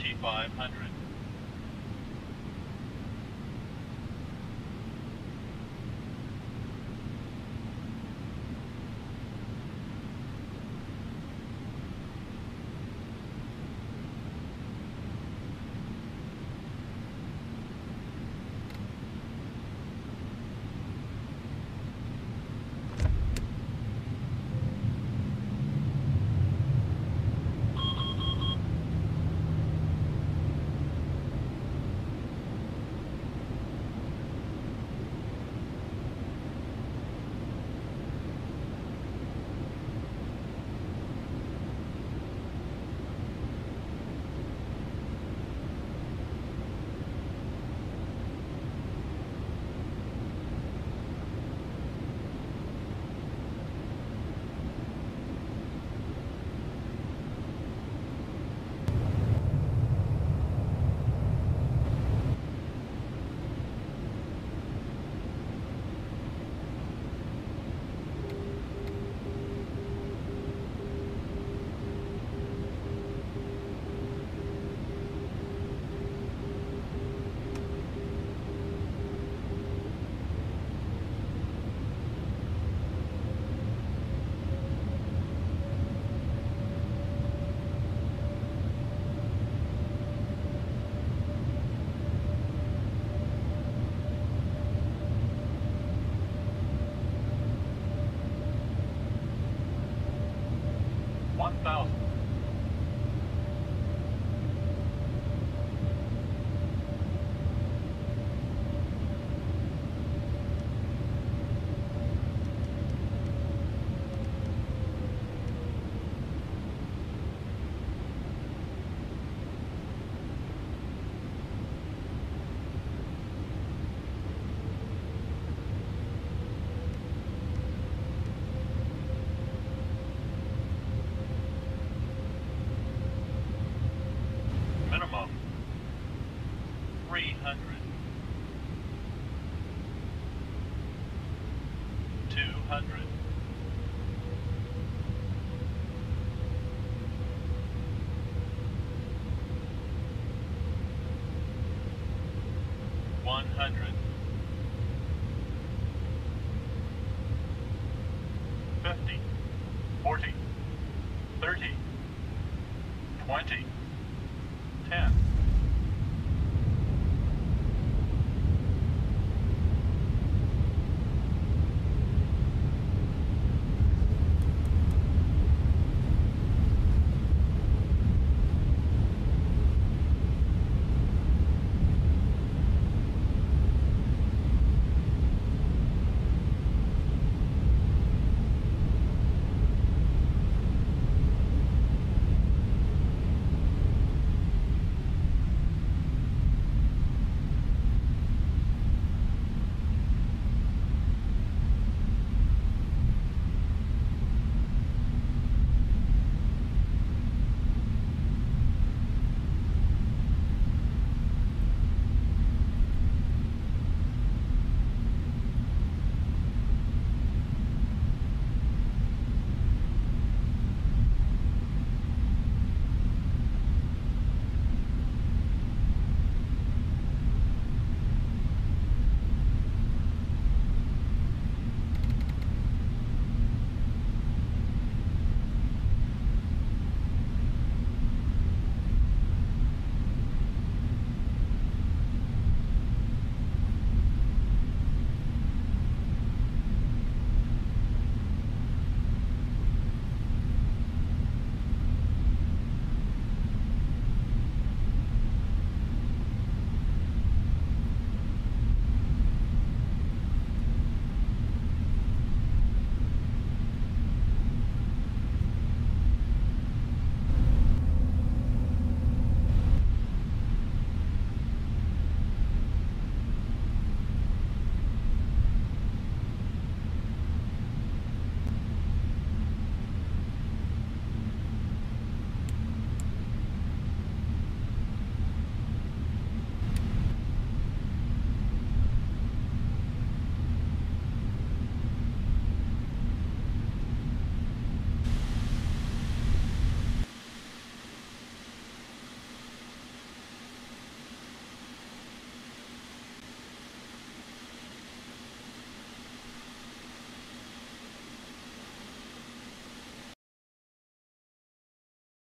2500. $100, $50, $40, $30, $20.